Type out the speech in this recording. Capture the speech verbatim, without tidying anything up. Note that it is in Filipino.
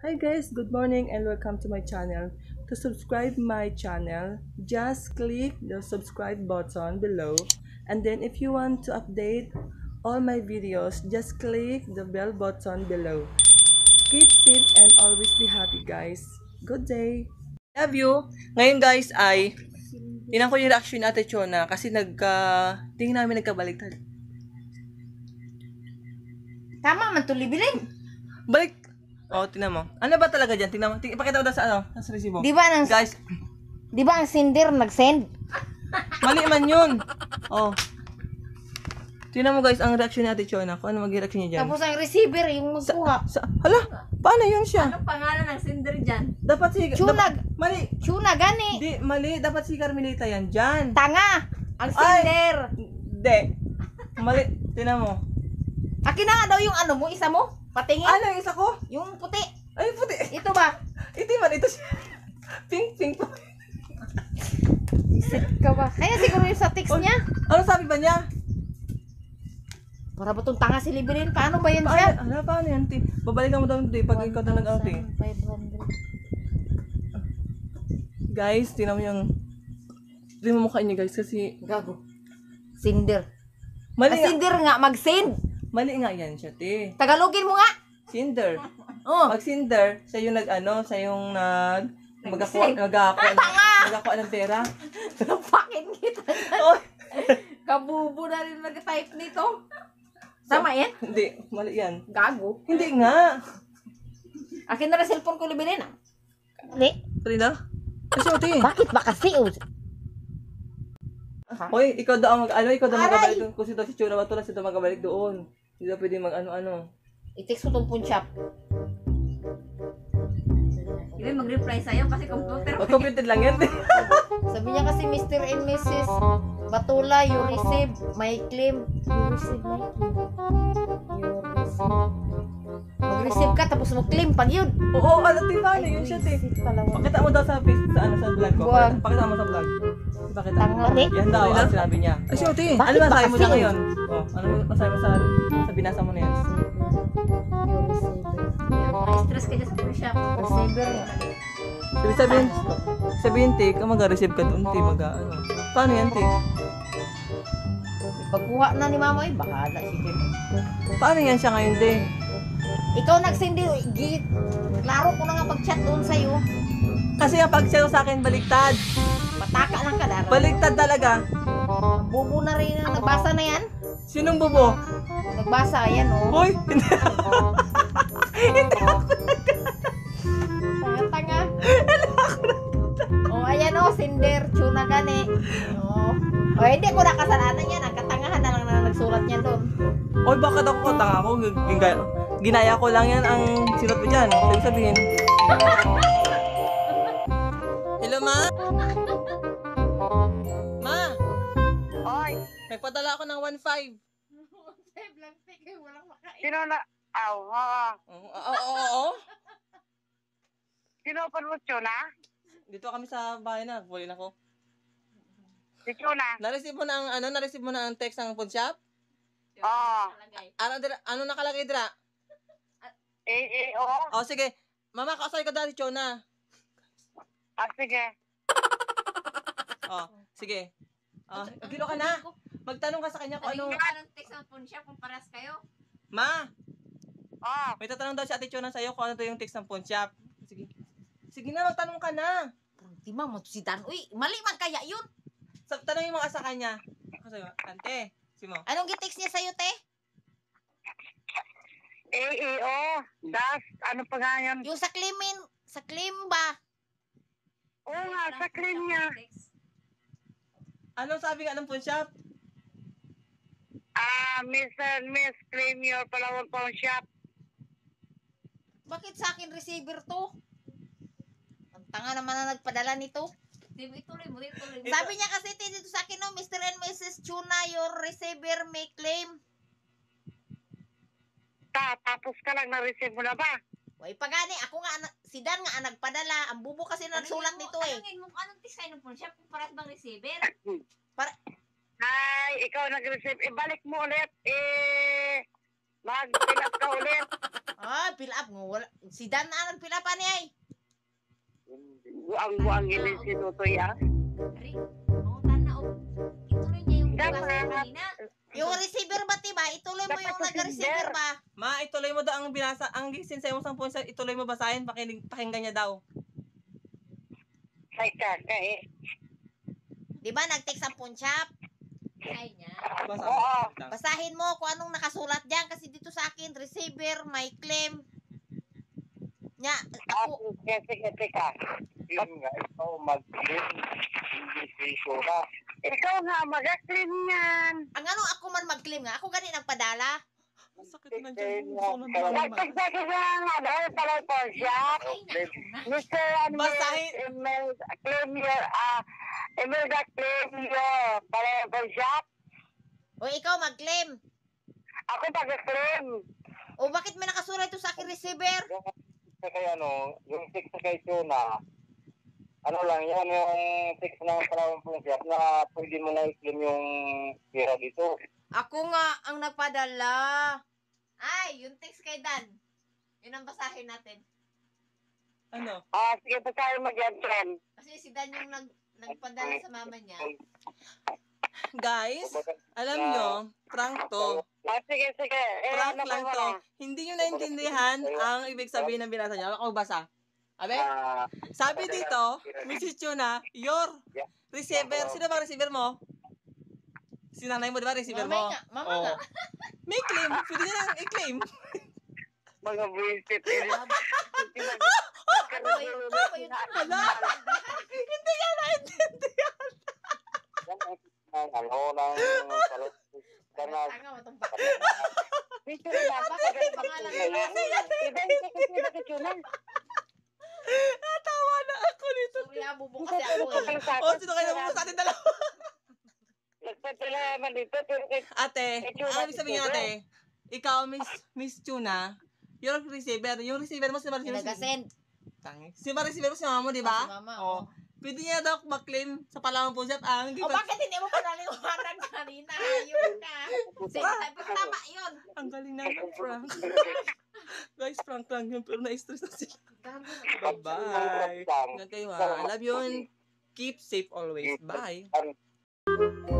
Hi guys, good morning and welcome to my channel. To subscribe my channel, just click the subscribe button below, and then if you want to update all my videos, just click the bell button below. Keep safe and always be happy guys. Good day. Love you. Ngayon guys ay tinan ko yung reaction ni Ate Chona kasi nagtingin uh, namin nagkabaliktad. Tama man to, libilin. Balik. Oh, tingnan mo. Ano ba talaga diyan? Tingnan mo. Ting ipakita mo daw sa ano, sa resibo. Di ba nang guys? Di ba ang sender nag-send? Mali man 'yun. Oh. Tingnan mo guys ang reaction ni Ate Chona. Kung ano mag-reaction niya diyan. Tapos ang receiver yung magkuha. Hala, paano 'yun siya? Ano pangalan ng sender diyan? Dapat si Chuna. Mali. Chuna gani. Di mali, dapat si Carmelita 'yan diyan. Tanga. Ang sender. Hindi. Mali. Tingnan mo. Akin na nga daw yung ano mo, isa mo. Patingin. Ano yung isa ko? Yung puti. Ay, puti. Ito ba? Ito man, ito siya. Pink, pink. Isit ka ba? Kaya siguro yung sa text niya. Ano sabi ba niya? Para ba itong tanga si Liberin? Paano ba yan paano, siya? Ano, paano yan, T? Babalikan mo daw ito, pag ikaw talaga, T. Guys, tinan mo yung... Tinan mo mukha niya, guys, kasi... Gago. Sinder. Mali nga. Sinder nga, mag-send. Mali nga yan siya, te. Tagalogin mo nga! Cinder. Oh. Pag cinder, siya yung nag-ano, siya yung nag... Mag-akuan, mag-akuan, mag-akuan ng pera. Napakin kita na. Kabubo na rin nag-type nito. Tama yan? Hindi, mali yan. Gago. Hindi nga. Akin na rin cellphone ko libilin ah. Hindi. Trina? Kasi o, te. Bakit ba kasi o? Hoy, ikaw daw ang mag-ano, ikaw daw magabalik doon. Kasi daw si Chona ba tulad, si daw magabalik doon. Hindi daw pwede mag-ano-ano. I-text mo itong punchap. Ibig mag-reply sa'yo kasi computer. O, computer lang yan. Sabi niya kasi Mister and Missus Batula, you receive my claim. You receive my claim. You receive. Mag-receive ka tapos mag-claim pag yun. Oo, ano tingnan yun siya, te. Pakita mo daw sa Facebook, sa ano, sa vlog ko. Pakita mo sa vlog. Bakit ang yan daw ang sinabi niya. Ay, siya, te. Ano masahe mo na ngayon? Oh, ano masahe mo sa, sa binasa mo na yan? Yung receiver. Yung stress ka dyan sa pre-shop. Receiver yan. Sabi sabihin, sabihin, te, kung mag-receive ka doon, te, mag-ano. Paano yan, te? Pagkuha na ni mama, eh, bahala, sige. Paano yan siya ngayon, te? Ikaw nagsindi, git. Klaro ko na nga pag-chat doon sa'yo. Kasi ang pag-chat sa akin, baliktad. Pataka lang ka daraw. Baliktad talaga. Bubo na rin na. Nagbasa na yan? Sinong bubo? Nagbasa. Ayan o. Oh. Uy! Hindi ako. Hindi ako nagkata. Tanga-tanga. Hindi ako nagkata. O oh, ayan o. Oh, Cinder. Chuna gani. O. O hindi ko nakasalanan yan. Ang katangahan na lang na nagsulat niya doon. Uy bakit ako katanga ko? Ginaya ko lang yan ang sirat mo dyan. Sabi sabihin. Hello ma? Nagpadala ako ng one five. one five lang, sige. Walang makain. Kinona... Awa. Oo, oo, oo. Kinopan mo, Chona? Dito kami sa bahay na. Bulin ako. Si Chona? Nareceive mo na ang, ano, nareceive mo na ang text ng phone shop? Oo. Ano, ano nakalagay, Dra? Eh, eh, oo. O, sige. Mama, kausay ka dahil, Chona. Ah, sige. O, sige. O, gilo ka na. Magtanong ka sa kanya kung ano... Ano yung text ng phone shop kung paras kayo? Ma! Oh! May tatanong daw si Ate Chona sa'yo kung ano to yung text ng phone shop. Sige. Sige na, magtanong ka na. Di ba, matusitan. Uy, mali man kaya yun. So, tanongin mo ka sa kanya. Ako sa'yo, ante. Simo. Anong gitext niya sa'yo, te? A E O. Das, ano pa nga yun? Yung sa claimin. Sa claim ba? Oo nga, sa claim niya. Anong sabi nga ng phone shop? Ah, Miss and Miss, claim your palawang phone shop. Bakit sa akin receiver to? Ang tanga naman na nagpadala nito. Ituloy mo, ituloy mo. Sabi niya kasi dito sa akin, no, Mister and Missus Chuna, your receiver may claim. Ta, tapos ka lang, na-receive mo na ba? Uy, pagani, ako nga, si Dan nga, nagpadala. Ang bubo kasi nagsulat nito eh. Anong, anong, anong design ng phone shop? Kung paras bang receiver? Para... Ay, ikaw nag-receive. Ibalik mo ulit. Eh, Mag-fill up ka ulit. Ah, oh, fill up. Si Dan na nag-fill up ani ay. Buang-buang ini si Nutoy ah. Ari, ang tanaw. Ituloy niya yung kanina. Yung receiver ba tiba? Ituloy mo yung nag-receiver ba? Ma, ituloy mo daw ang binasa. Ang gisin sa yung isang points, ituloy mo basahin. Pakinggan niya daw. Ay, kaka eh. Di ba nag-text ang punchap? Ay niya. Basahin. Basahin mo kung anong nakasulat diyan kasi dito sa akin receiver may claim. Nya, ako kasi kasi ka. Yun nga, ikaw mag-claim hindi sure. Ikaw nga mag-claim niyan. Ang ano ako man mag-claim nga, ako gani nagpadala. Sakit na dyan. Nagtagtagin na nga. Dahil pala yung Pontiac. mister and miss Imelda, claim your, ah, Imelda, claim your, pala yung Pontiac. O, ikaw mag-claim. Ako mag-claim. O, bakit may nakasura ito sa akin receiver? Kaya ano, yung six na kay Chona, ano lang, yan yung six na parang Pontiac na pwede mo na i-claim yung pera dito. Ako nga ang nagpadala. Ay, yung text kay Dan. Yun ang basahin natin. Ano? Ah, sige, basahin mo dyan, friend. Kasi si Dan yung nag, nagpadala sa mama niya. Guys, alam nyo, prank to. Ah, sige, sige. Eh, prank ano lang to. Hindi nyo naintindihan ang ibig sabihin ng binasa niya. Ako basa. Abe? Sabi dito, Missus Chona, your receiver. Sino bang receiver mo? Sinanay mo, diba? Receiver mo. Mama nga. Mama nga. May claim. Pwede niya lang i-claim. Mga buwisit. Hala! Hindi ka naintindihan. Ano lang. Ang tanga mo itong baka. Dito rin dapat. Ang pangalan nila. Iba yung sakit nila sa Chona. Natawa na ako nito. Surya, bubong kasi ako eh. O, sino kayo nabubong sa atin dalawa? Ate, ano ibig sabihin ate? Ikaw, Miss Miss Chona, yung receiver, yung receiver mo si Maricel. Nagasend. Tangi. Si Maricel mo si mama mo, di ba? Si mama, oo. Pwede niya daw mag-claim sa palamang po siya. O bakit hindi mo panaling umarag kanina? Ayun ka. Sige, sabi ko tama yun. Ang galing na yung prank. Guys, prank lang yun, pero na-stress na sila. Bye-bye. Hanggang kayo ha. I love you and keep safe always. Bye.